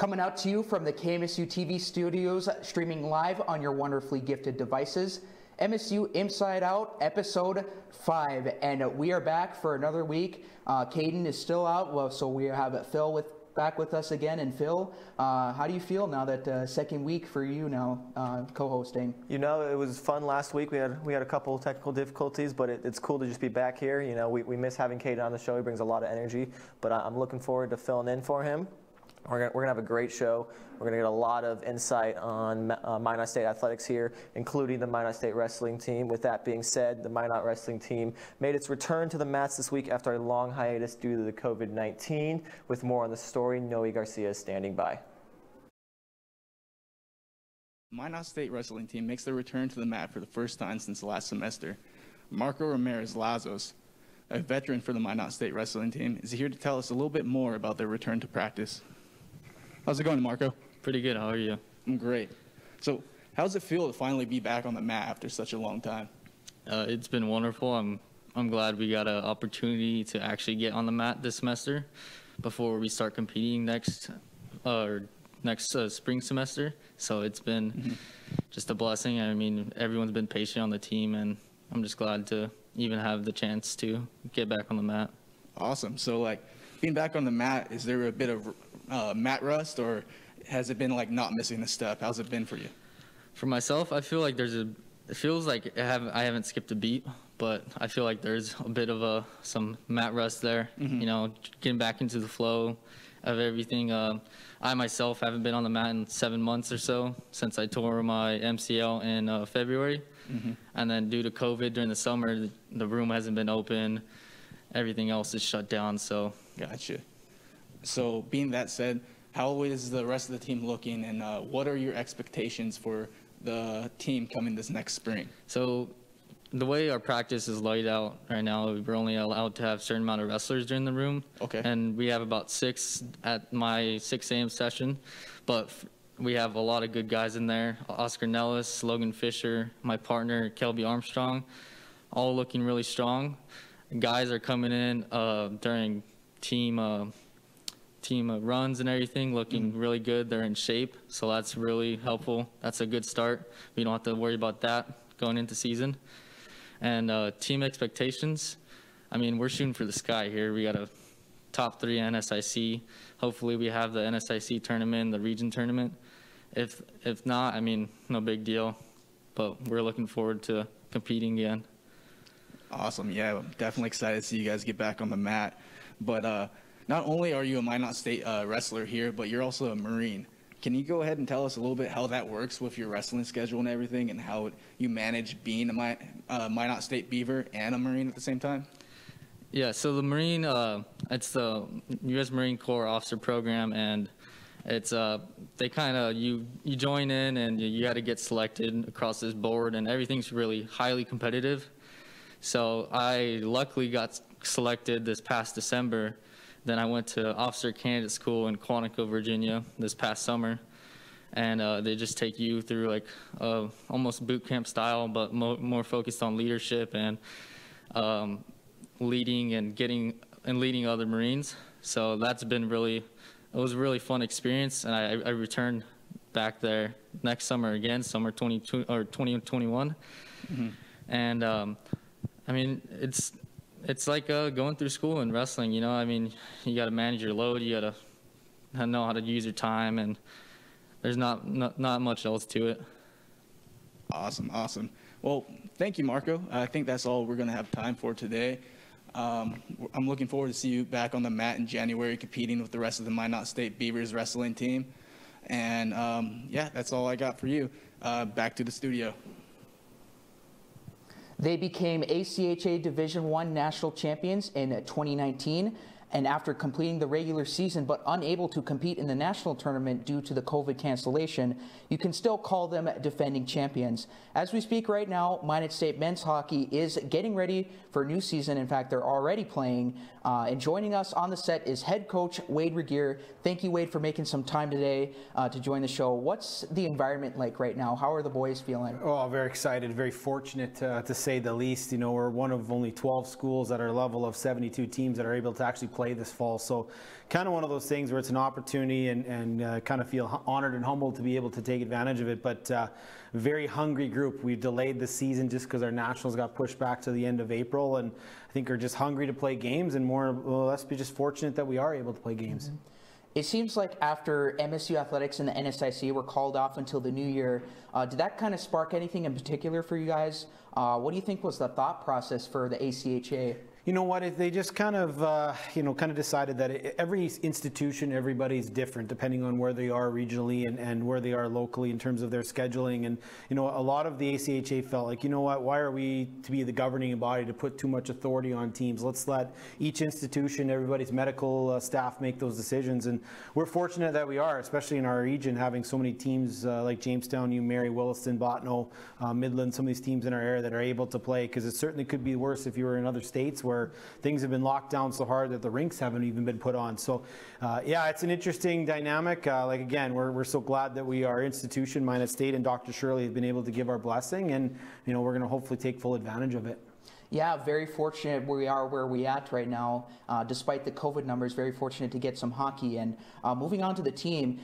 Coming out to you from the KMSU TV studios, streaming live on your wonderfully gifted devices, MSU Inside Out, episode 5. And we are back for another week. Caden is still out, so we have Phil back with us again. And Phil, how do you feel now that second week for you now co-hosting? You know, it was fun last week. We had a couple of technical difficulties, but it's cool to just be back here. You know, we miss having Caden on the show. He brings a lot of energy, but I'm looking forward to filling in for him. We're gonna have a great show. We're gonna get a lot of insight on Minot State athletics here, including the Minot State wrestling team. With that being said, the Minot wrestling team made its return to the mats this week after a long hiatus due to the COVID-19. With more on the story, Noe Garcia is standing by. Minot State wrestling team makes their return to the mat for the first time since last semester. Marco Ramirez Lazos, a veteran for the Minot State wrestling team, is here to tell us a little bit more about their return to practice. How's it going, Marco? Pretty good. How are you? I'm great. So how does it feel to finally be back on the mat after such a long time? It's been wonderful. I'm glad we got an opportunity to actually get on the mat this semester before we start competing next spring semester. So it's been just a blessing. I mean, everyone's been patient on the team, and I'm just glad to even have the chance to get back on the mat. Awesome. So, like, being back on the mat, is there a bit of mat rust, or has it been like not missing a step? How's it been for you? For myself, I feel like I haven't skipped a beat, but I feel like there's a bit of some mat rust there. You know, getting back into the flow of everything. I myself haven't been on the mat in 7 months or so since I tore my MCL in February, and then due to COVID during the summer, the room hasn't been open. Everything else is shut down. So gotcha. So being that said, how is the rest of the team looking, and what are your expectations for the team coming this next spring? So the way our practice is laid out right now, we're only allowed to have a certain amount of wrestlers during the room. Okay. And we have about 6 at my 6 a.m. session, but we have a lot of good guys in there. Oscar Nellis, Logan Fisher, my partner, Kelby Armstrong, all looking really strong. Guys are coming in during team runs and everything, looking really good. They're in shape, so that's really helpful. That's a good start. We don't have to worry about that going into season. And team expectations, I mean, we're shooting for the sky here. We got a top 3 NSIC. Hopefully we have the NSIC tournament, the region tournament. If not, I mean, no big deal, but we're looking forward to competing again. Awesome. Yeah, I'm definitely excited to see you guys get back on the mat. But not only are you a Minot State wrestler here, but you're also a Marine. Can you go ahead and tell us a little bit how that works with your wrestling schedule and everything, and how you manage being a Minot State Beaver and a Marine at the same time? Yeah, so the Marine, it's the US Marine Corps officer program, and it's they kind of, you join in and you got to get selected across this board, and everything's really highly competitive. So I luckily got selected this past December. Then I went to Officer Candidate School in Quantico, Virginia this past summer, and they just take you through like almost boot camp style, but more focused on leadership and leading and leading other Marines. So that's been it was a really fun experience, and I returned back there next summer again, summer 22 or 2021, and I mean it's like going through school and wrestling, you know. I mean, you got to manage your load. You got to know how to use your time, and there's not much else to it. Awesome, awesome. Well, thank you, Marco. I think that's all we're going to have time for today. I'm looking forward to see you back on the mat in January, competing with the rest of the Minot State Beavers wrestling team. And, yeah, that's all I got for you. Back to the studio. They became ACHA Division I national champions in 2019, and after completing the regular season but unable to compete in the national tournament due to the COVID cancellation, you can still call them defending champions. As we speak right now, Minot State men's hockey is getting ready for a new season. In fact, they're already playing. And joining us on the set is head coach Wade Regier. Thank you, Wade, for making some time today to join the show. What's the environment like right now? How are the boys feeling? Oh, very excited, very fortunate to say the least. You know, we're one of only 12 schools at our level of 72 teams that are able to actually play play this fall. So kind of one of those things where it's an opportunity, and kind of feel honored and humbled to be able to take advantage of it. But very hungry group. We've delayed the season just because our nationals got pushed back to the end of April, and I think are just hungry to play games, and more or less be just fortunate that we are able to play games. Mm-hmm. It seems like after MSU Athletics and the NSIC were called off until the new year, did that kind of spark anything in particular for you guys? What do you think was the thought process for the ACHA? You know what, if they just kind of, you know, kind of decided that every institution, everybody's different depending on where they are regionally and where they are locally in terms of their scheduling. And, you know, a lot of the ACHA felt like, you know what, why are we to be the governing body to put too much authority on teams? Let's let each institution, everybody's medical staff make those decisions. And we're fortunate that we are, especially in our region, having so many teams like Jamestown, Mary Williston, Botno, Midland, some of these teams in our area that are able to play, because it certainly could be worse if you were in other states where things have been locked down so hard that the rinks haven't even been put on. So yeah, it's an interesting dynamic. Like again, we're so glad that we, our institution, Minot State and Dr. Shirley, have been able to give our blessing, and you know, we're going to hopefully take full advantage of it. Yeah, very fortunate we are where we at right now. Despite the COVID numbers, very fortunate to get some hockey. And moving on to the team,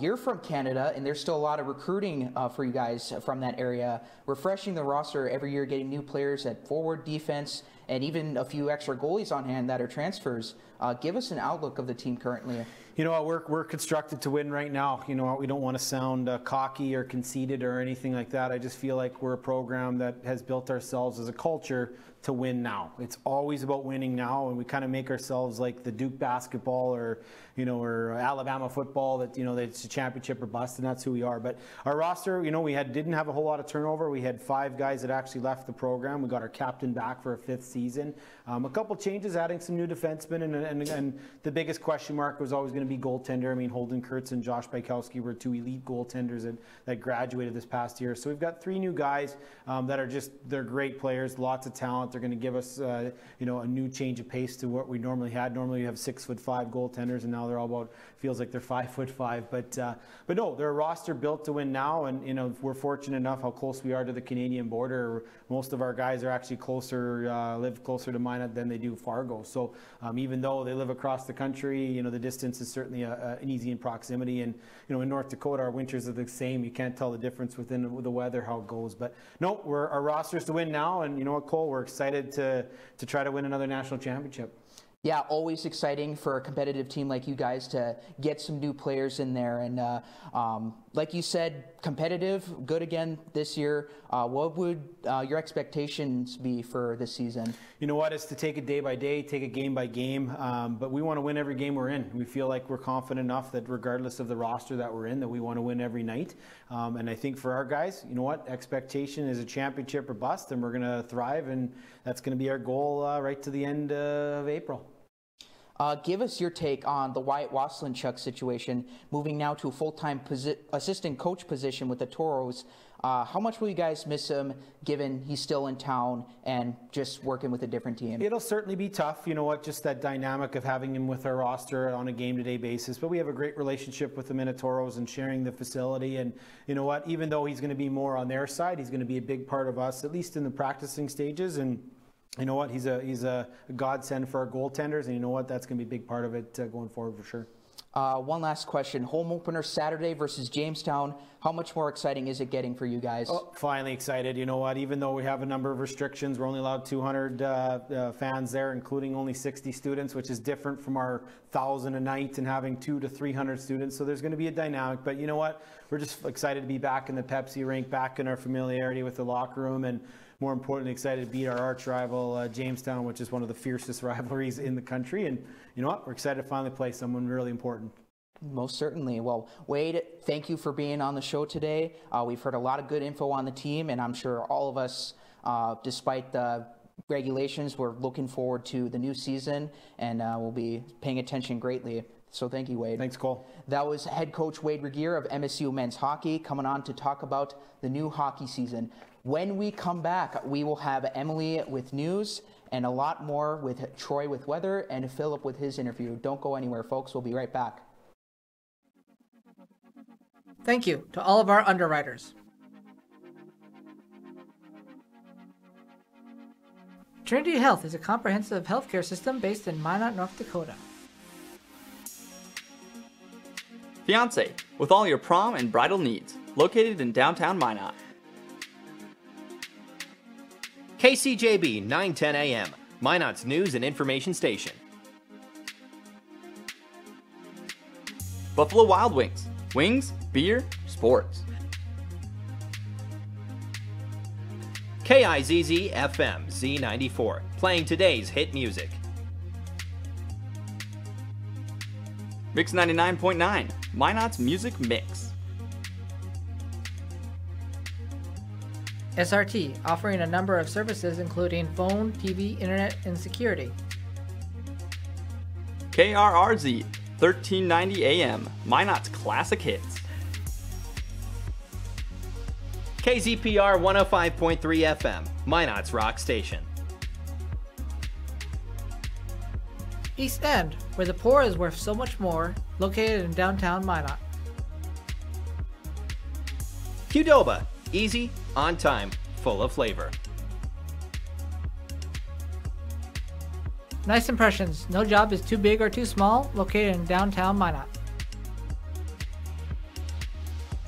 you're from Canada, and there's still a lot of recruiting for you guys from that area. Refreshing the roster every year, getting new players at forward, defense, and even a few extra goalies on hand that are transfers. Give us an outlook of the team currently. You know, we're constructed to win right now. You know, we don't want to sound cocky or conceited or anything like that. I just feel like we're a program that has built ourselves as a culture to win now. It's always about winning now, and we kind of make ourselves like the Duke basketball or, you know, or Alabama football, that, you know, it's a championship or bust, and that's who we are. But our roster, you know, we didn't have a whole lot of turnover. We had 5 guys that actually left the program. We got our captain back for a 5th season. A couple changes, adding some new defensemen, and the biggest question mark was always going to be goaltender. I mean, Holden Kurtz and Josh Baikowski were 2 elite goaltenders that graduated this past year. So we've got 3 new guys that are just, they're great players, lots of talent. They're going to give us, you know, a new change of pace to what we normally had. Normally, you have 6'5" goaltenders, and now they're all about, feels like they're 5'5". But no, they're a roster built to win now, and you know, we're fortunate enough how close we are to the Canadian border. Most of our guys are actually closer, live closer to Minot than they do Fargo. So even though they live across the country, you know, the distance is certainly an easy in proximity. And you know, in North Dakota, our winters are the same. You can't tell the difference within the weather how it goes. But no, our roster's to win now, and you know what, Cole, we're excited to try to win another national championship. Yeah, always exciting for a competitive team like you guys to get some new players in there. And like you said, competitive, good again this year. What would your expectations be for this season? You know what, it's to take it day by day, take it game by game. But we want to win every game we're in. We feel like we're confident enough that regardless of the roster that we're in, that we want to win every night. And I think for our guys, you know what, expectation is a championship or bust, and we're going to thrive. And that's going to be our goal right to the end of April. Give us your take on the Wyatt Waslinchuk situation, moving now to a full-time assistant coach position with the Toros. How much will you guys miss him, given he's still in town and just working with a different team? It'll certainly be tough, you know what, just that dynamic of having him with our roster on a game-to-day basis. But we have a great relationship with the Minotauros and sharing the facility. And you know what, even though he's going to be more on their side, he's going to be a big part of us, at least in the practicing stages. And you know what, he's a godsend for our goaltenders, and you know what, that's going to be a big part of it going forward for sure. One last question. Home opener Saturday versus Jamestown. How much more exciting is it getting for you guys? Oh, finally excited. You know what? Even though we have a number of restrictions, we're only allowed 200 fans there, including only 60 students, which is different from our 1,000 a night and having 200 to 300 students. So there's going to be a dynamic. But you know what? We're just excited to be back in the Pepsi rink, back in our familiarity with the locker room, and more importantly, excited to beat our arch rival, Jamestown, which is one of the fiercest rivalries in the country. And you know what? We're excited to finally play someone really important. Most certainly. Well, Wade, thank you for being on the show today. We've heard a lot of good info on the team, and I'm sure all of us, despite the regulations, we're looking forward to the new season, and we'll be paying attention greatly. So thank you, Wade. Thanks, Cole. That was head coach Wade Regier of MSU Men's Hockey, coming on to talk about the new hockey season. When we come back, we will have Emily with news and a lot more, with Troy with weather and Philip with his interview. Don't go anywhere, folks. We'll be right back. Thank you to all of our underwriters. Trinity Health is a comprehensive healthcare system based in Minot, North Dakota. Fiancé, with all your prom and bridal needs, located in downtown Minot. KCJB 910 AM, Minot's news and information station. Buffalo Wild Wings, wings, beer, sports. KIZZ FM Z94, playing today's hit music. Mix 99.9, Minot's music mix. SRT, offering a number of services including phone, TV, internet, and security. KRRZ, 1390 AM, Minot's classic hits. KZPR 105.3 FM, Minot's rock station. East End, where the poor is worth so much more, located in downtown Minot. Qdoba, easy, on time, full of flavor. Nice Impressions, no job is too big or too small, located in downtown Minot.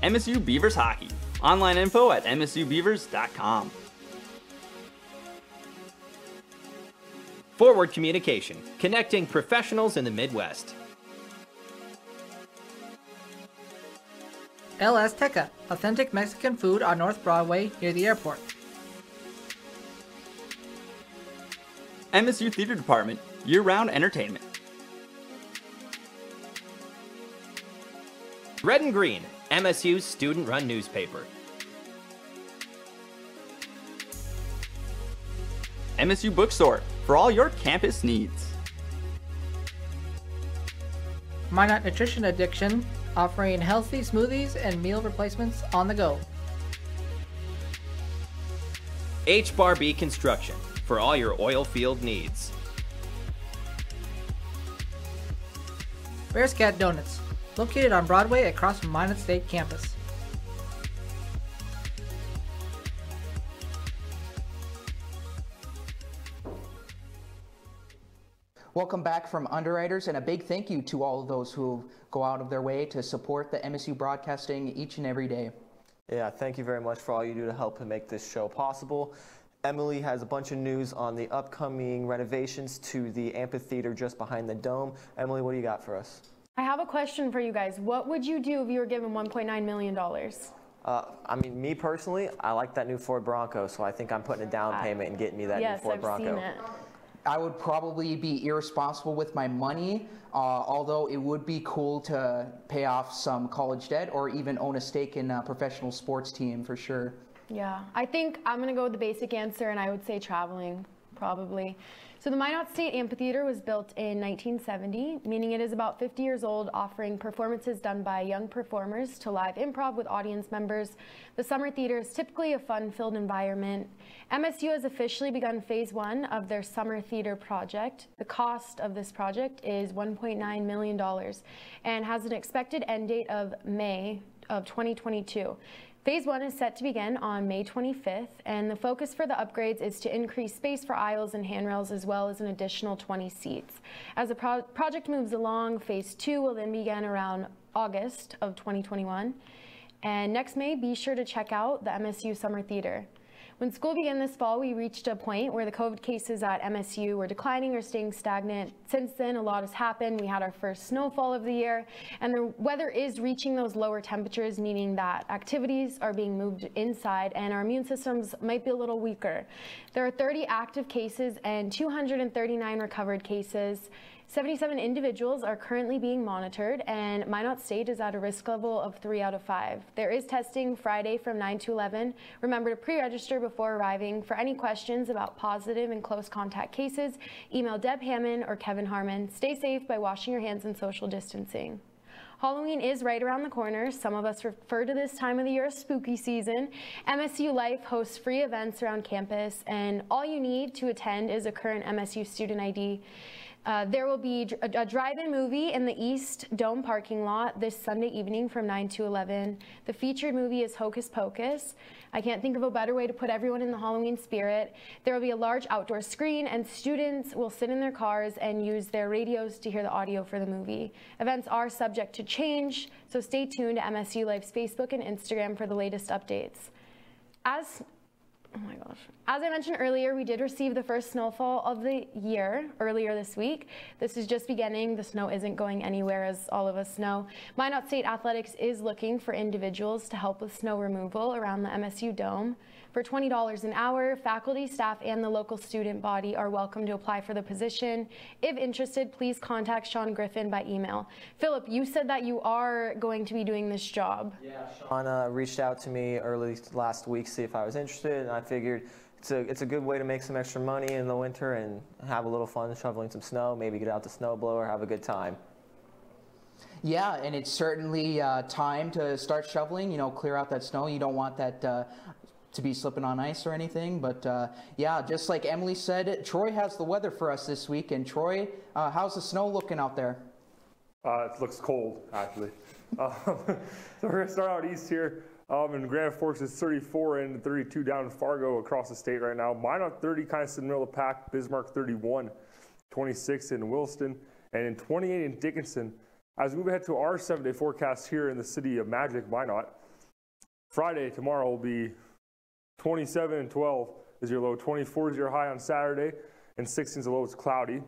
MSU Beavers Hockey. Online info at msubeavers.com. Forward Communication, connecting professionals in the Midwest. El Azteca, authentic Mexican food on North Broadway near the airport. MSU Theater Department, year-round entertainment. Red and Green, MSU's student-run newspaper. MSU Bookstore, for all your campus needs. Minot Nutrition Addiction, offering healthy smoothies and meal replacements on the go. H-Bar-B Construction, for all your oil field needs. Bear's Cat Donuts, located on Broadway across from Minot State campus. Welcome back from Underwriters, and a big thank you to all of those who go out of their way to support the MSU broadcasting each and every day. Yeah, thank you very much for all you do to help make this show possible. Emily has a bunch of news on the upcoming renovations to the amphitheater just behind the dome. Emily, what do you got for us? I have a question for you guys. What would you do if you were given $1.9 million? I mean, me personally, I like that new Ford Bronco, so I think I'm putting a down payment and getting me that new Ford Bronco. Yes, I've seen it. I would probably be irresponsible with my money, although it would be cool to pay off some college debt or even own a stake in a professional sports team for sure. Yeah, I think I'm going to go with the basic answer, and I would say traveling, probably. So the Minot State Amphitheater was built in 1970, meaning it is about 50 years old, offering performances done by young performers to live improv with audience members. The summer theater is typically a fun-filled environment. MSU has officially begun phase one of their summer theater project. The cost of this project is $1.9 million and has an expected end date of May of 2022. Phase one is set to begin on May 25th, and the focus for the upgrades is to increase space for aisles and handrails, as well as an additional 20 seats. As the project moves along, phase two will then begin around August of 2021. And next May, be sure to check out the MSU Summer Theater. When school began this fall, we reached a point where the COVID cases at MSU were declining or staying stagnant. Since then, a lot has happened. We had our first snowfall of the year, and the weather is reaching those lower temperatures, meaning that activities are being moved inside and our immune systems might be a little weaker. There are 30 active cases and 239 recovered cases. 77 individuals are currently being monitored, and Minot State is at a risk level of 3 out of 5. There is testing Friday from 9 to 11. Remember to pre-register before arriving. For any questions about positive and close contact cases, email Deb Hammond or Kevin Harmon. Stay safe by washing your hands and social distancing. Halloween is right around the corner. Some of us refer to this time of the year as spooky season. MSU Life hosts free events around campus, and all you need to attend is a current MSU student ID. There will be a drive-in movie in the East Dome parking lot this Sunday evening from 9 to 11. The featured movie is Hocus Pocus. I can't think of a better way to put everyone in the Halloween spirit. There will be a large outdoor screen, and students will sit in their cars and use their radios to hear the audio for the movie. Events are subject to change, so stay tuned to MSU Life's Facebook and Instagram for the latest updates. As I mentioned earlier, we did receive the first snowfall of the year earlier this week. This is just beginning. The snow isn't going anywhere, as all of us know. Minot State Athletics is looking for individuals to help with snow removal around the MSU Dome. For $20 an hour, faculty, staff, and the local student body are welcome to apply for the position. If interested, please contact Sean Griffin by email. Philip, you said that you are going to be doing this job. Yeah, Sean reached out to me early last week to see if I was interested, and I figured it's a good way to make some extra money in the winter and have a little fun shoveling some snow, maybe get out the snowblower, have a good time. Yeah, and it's certainly time to start shoveling, you know, clear out that snow. You don't want that to be slipping on ice or anything, but yeah, just like Emily said, Troy has the weather for us this week. And Troy, how's the snow looking out there? It looks cold, actually. So we're gonna start out east here. In Grand Forks, it's 34 and 32 down in Fargo across the state right now. Minot 30, kind of in the middle of the pack. Bismarck 31, 26 in Williston, and in 28 in Dickinson. As we move ahead to our 7-day forecast here in the city of Magic, Minot, Friday, tomorrow, will be 27 and 12 is your low, 24 is your high on Saturday, and 16 is the low. It's cloudy.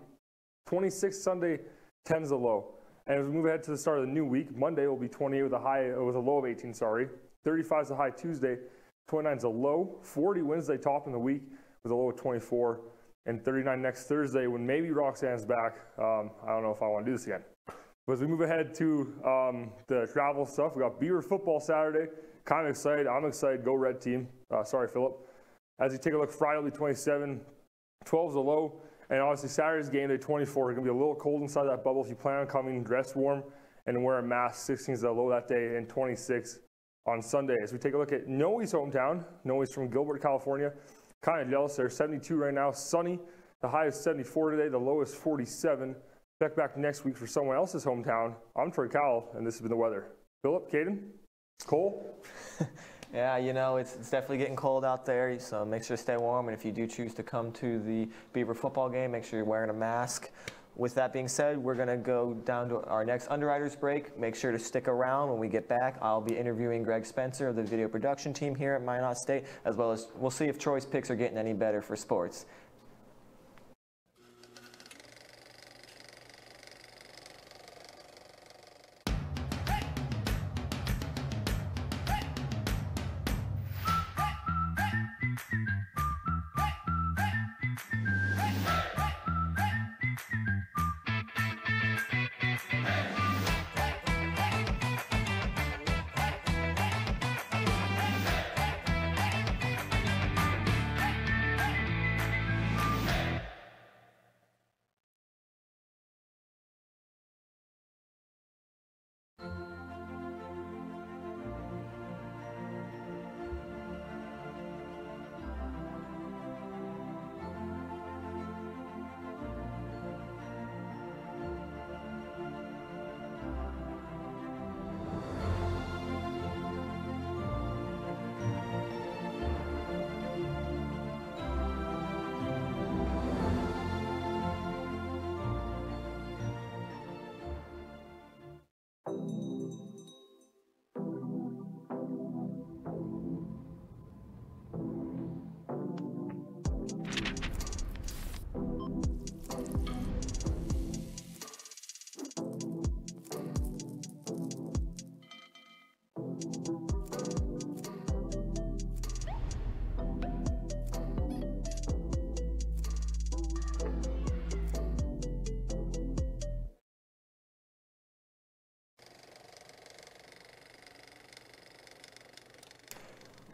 26 Sunday, 10 is the low. And as we move ahead to the start of the new week, Monday will be 28 with a high, with a low of 18. Sorry, 35 is the high Tuesday, 29 is the low. 40 Wednesday, top in the week with a low of 24, and 39 next Thursday when maybe Roxanne's back. I don't know if I want to do this again. But as we move ahead to the travel stuff, we got Beaver football Saturday. Kind of excited. I'm excited. Go Red Team. Sorry, Philip. As you take a look, Friday will be 27, 12 is the low, and obviously Saturday's game day 24. It's going to be a little cold inside that bubble. If you plan on coming, dress warm and wear a mask. 16 is the low that day, and 26 on Sunday. As we take a look at Noe's hometown, Noe's from Gilbert, California. Kind of jealous. They're 72 right now. Sunny. The high is 74 today. The low is 47. Check back next week for someone else's hometown. I'm Troy Kowal, and this has been the weather. Philip, Caden. Cool. Yeah, you know, it's definitely getting cold out there, so make sure to stay warm. And if you do choose to come to the Beaver football game, make sure you're wearing a mask. With that being said, we're going to go down to our next underwriters break. Make sure to stick around when we get back. I'll be interviewing Greg Spencer of the video production team here at Minot State, as well as we'll see if Troy's picks are getting any better for sports.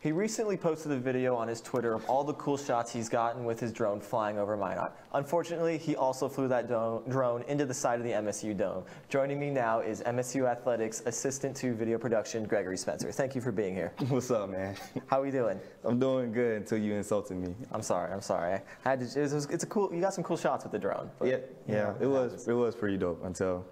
He recently posted a video on his Twitter of all the cool shots he's gotten with his drone flying over Minot. Unfortunately, he also flew that drone into the side of the MSU dome. Joining me now is MSU Athletics Assistant to Video Production, Gregory Spencer. Thank you for being here. What's up, man? How are you doing? I'm doing good until you insulted me. I'm sorry. I'm sorry. I had to, it's a cool. You got some cool shots with the drone. But, yeah, yeah. It was pretty dope until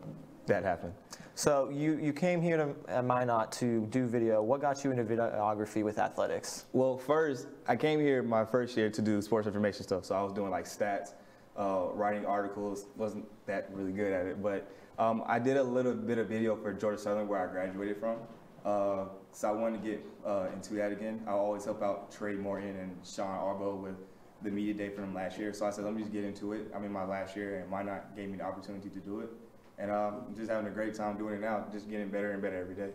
that happened. So you came here to Minot to do video. What got you into videography with athletics? Well, first, I came here my first year to do sports information stuff. So I was doing like stats, writing articles. Wasn't that really good at it, but I did a little bit of video for Georgia Southern where I graduated from. So I wanted to get into that again. I always help out Trey Morton and Sean Arbo with the media day from last year. So I said, let me just get into it. I'm in my last year and Minot gave me the opportunity to do it. And I'm just having a great time doing it now, just getting better and better every day.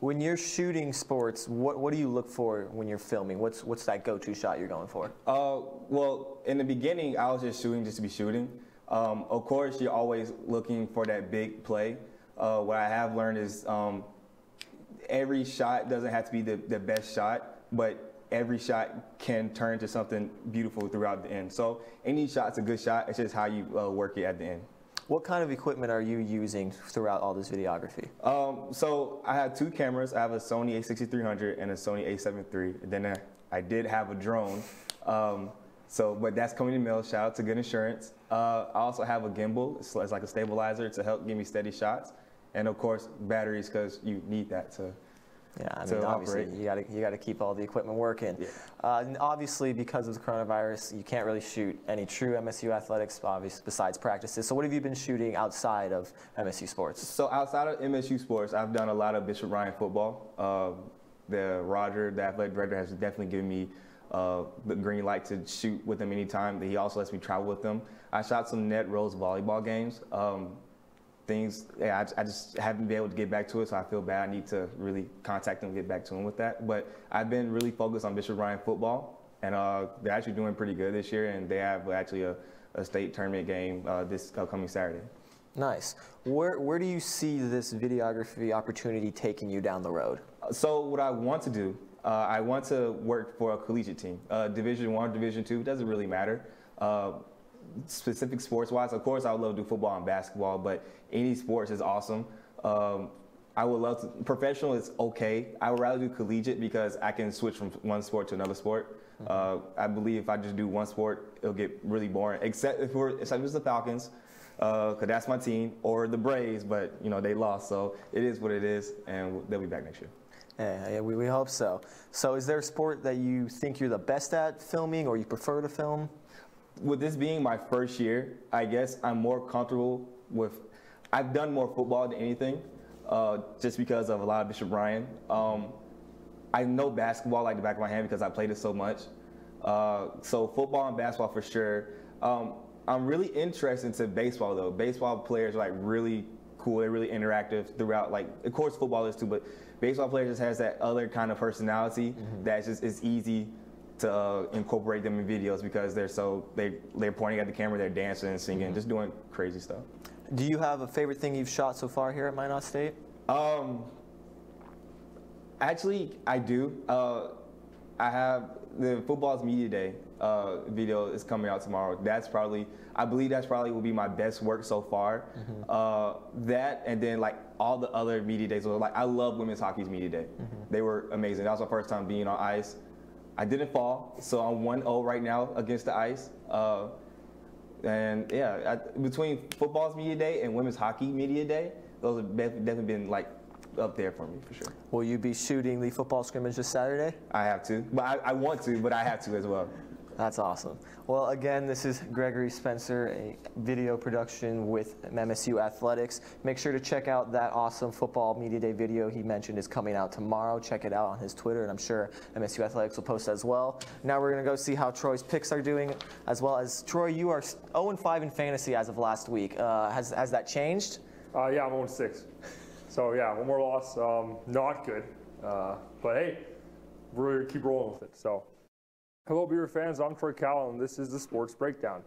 When you're shooting sports, what do you look for when you're filming? What's that go-to shot you're going for? Well, in the beginning, I was just shooting just to be shooting. Of course, you're always looking for that big play. What I have learned is every shot doesn't have to be the best shot, but every shot can turn to something beautiful throughout the end. So any shot's a good shot. It's just how you work it at the end. What kind of equipment are you using throughout all this videography? So I have two cameras. I have a Sony a6300 and a Sony a7 III. And then I did have a drone. But that's coming in the mail. Shout out to Good Insurance. I also have a gimbal. It's like a stabilizer to help give me steady shots. And of course, batteries, because you need that to. Yeah, I mean, obviously, you gotta keep all the equipment working. Yeah. And obviously, because of the coronavirus, you can't really shoot any true MSU athletics, obviously, besides practices. So what have you been shooting outside of MSU sports? So outside of MSU sports, I've done a lot of Bishop Ryan football. Roger, the athletic director, has definitely given me the green light to shoot with him anytime. He also lets me travel with him. I shot some Ned Rose volleyball games. I just haven't been able to get back to it, so I feel bad. I need to really contact them and get back to them with that. But I've been really focused on Bishop Ryan football, and they're actually doing pretty good this year, and they have actually a state tournament game this upcoming Saturday. Nice. Where do you see this videography opportunity taking you down the road? So what I want to do, I want to work for a collegiate team. Division I, Division II, doesn't really matter. Specific sports-wise, of course, I would love to do football and basketball, but any sports is awesome. I would love to, professional is okay. I would rather do collegiate because I can switch from one sport to another sport. I believe if I just do one sport, it'll get really boring, except if it's the Falcons, because that's my team, or the Braves, but you know they lost, so it is what it is, and they'll be back next year. Yeah, we hope so. So is there a sport that you think you're the best at filming or you prefer to film? With this being my first year, I guess I'm more comfortable with, I've done more football than anything, just because of a lot of Bishop Ryan. I know basketball like the back of my hand because I played it so much. So football and basketball for sure. I'm really interested into baseball though. Baseball players are like really cool. They're really interactive throughout, like, of course football is too, but baseball players just has that other kind of personality that just is easy to incorporate them in videos because they're pointing at the camera, they're dancing and singing, just doing crazy stuff. Do you have a favorite thing you've shot so far here at Minot State? Actually, I do. I have the football's media day video is coming out tomorrow. That's probably, I believe that's probably will be my best work so far. That and then like all the other media days. Like I love women's hockey's media day. They were amazing. That was my first time being on ice. I didn't fall, so I'm 1-0 right now against the ice. And yeah, between football's media day and women's hockey media day, those have definitely been like up there for me for sure. Will you be shooting the football scrimmage this Saturday? I have to, but I want to, but I have to as well. That's awesome. Well, again, this is Gregory Spencer, a video production with MSU Athletics. Make sure to check out that awesome football media day video he mentioned is coming out tomorrow. Check it out on his Twitter, and I'm sure MSU Athletics will post as well. Now we're going to go see how Troy's picks are doing, as well as, Troy, you are 0-5 in fantasy as of last week. Has that changed? Yeah, I'm 0-6. So, yeah, one more loss. Not good. But, hey, we're going to keep rolling with it. So. Hello, Beaver fans. I'm Troy Kowal, and this is the Sports Breakdown.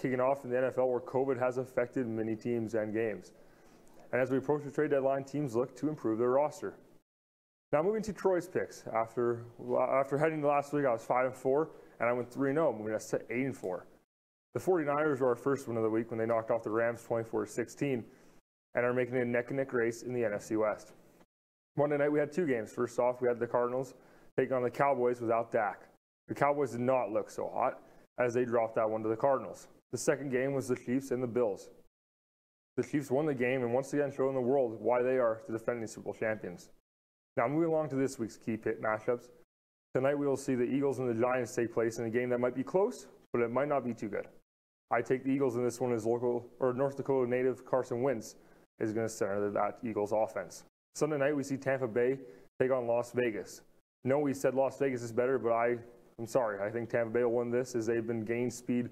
Kicking off in the NFL, where COVID has affected many teams and games. And as we approach the trade deadline, teams look to improve their roster. Now moving to Troy's picks. After heading last week, I was 5-4, and I went 3-0, moving us to 8-4. The 49ers were our first win of the week when they knocked off the Rams 24-16 and are making it a neck-and-neck race in the NFC West. Monday night, we had two games. First off, we had the Cardinals taking on the Cowboys without Dak. The Cowboys did not look so hot as they dropped that one to the Cardinals. The second game was the Chiefs and the Bills. The Chiefs won the game and once again showing the world why they are the defending Super Bowl champions. Now moving along to this week's key pit matchups. Tonight we will see the Eagles and the Giants take place in a game that might be close, but it might not be too good. I take the Eagles in this one as North Dakota native Carson Wentz is going to center that Eagles offense. Sunday night we see Tampa Bay take on Las Vegas. No, we said Las Vegas is better, but I'm sorry. I think Tampa Bay will win this as they've been gaining speed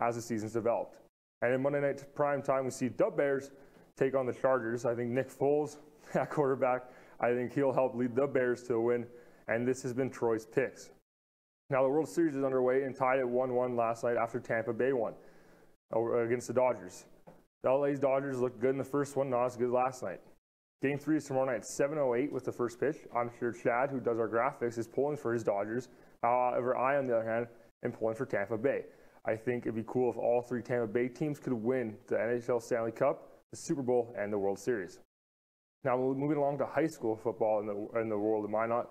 as the season's developed. And in Monday night prime time, we see Dub Bears take on the Chargers. I think Nick Foles, at quarterback, I think he'll help lead the Bears to a win. And this has been Troy's picks. Now the World Series is underway and tied at 1-1 last night after Tampa Bay won against the Dodgers. The LA's Dodgers looked good in the first one, not as good last night. Game 3 is tomorrow night at 7:08 with the first pitch. I'm sure Chad, who does our graphics, is pulling for his Dodgers. However, I, on the other hand, am pulling for Tampa Bay. I think it'd be cool if all three Tampa Bay teams could win the NHL Stanley Cup, the Super Bowl, and the World Series. Now moving along to high school football in the world of Minot.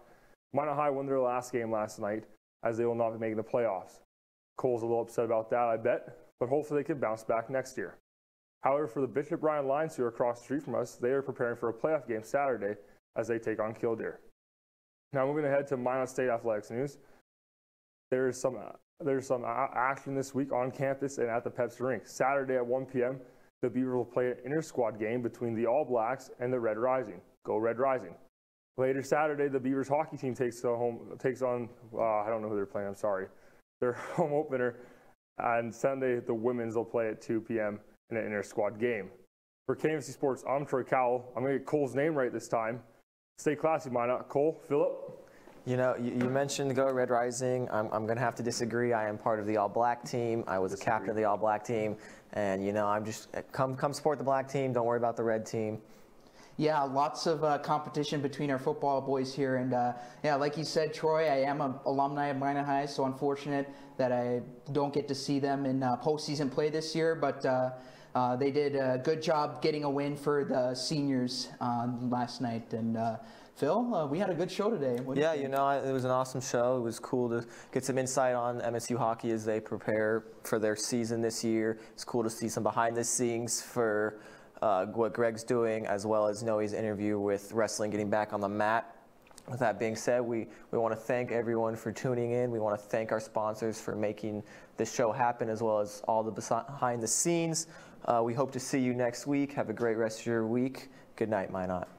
Minot High won their last game last night as they will not be making the playoffs. Cole's a little upset about that, I bet, but hopefully they can bounce back next year. However, for the Bishop Ryan Lions, who are across the street from us, they are preparing for a playoff game Saturday as they take on Killdeer. Now moving ahead to Minot State Athletics News. There's some action this week on campus and at the Pepsi rink. Saturday at 1 p.m., the Beavers will play an inter-squad game between the All Blacks and the Red Rising. Go Red Rising. Later Saturday, the Beavers hockey team takes on their home opener. And Sunday, the women's will play at 2 p.m. in an inter-squad game. For KMSU Sports, I'm Troy Kowal. I'm going to get Cole's name right this time. Stay classy, Minot. Cole, Phillip. You know, you mentioned Go Red Rising. I'm going to have to disagree. I am part of the all-black team. I was a captain of the all-black team. And, you know, I'm just come support the black team. Don't worry about the red team. Yeah, lots of competition between our football boys here. And, yeah, like you said, Troy, I am an alumni of Minot High, so unfortunate that I don't get to see them in postseason play this year. But they did a good job getting a win for the seniors last night. And, Phil, we had a good show today. Yeah, you know, it was an awesome show. It was cool to get some insight on MSU hockey as they prepare for their season this year. It's cool to see some behind the scenes for what Greg's doing, as well as Noe's interview with wrestling, getting back on the mat. With that being said, we want to thank everyone for tuning in. We want to thank our sponsors for making this show happen, as well as all the behind the scenes. We hope to see you next week. Have a great rest of your week. Good night, Minot.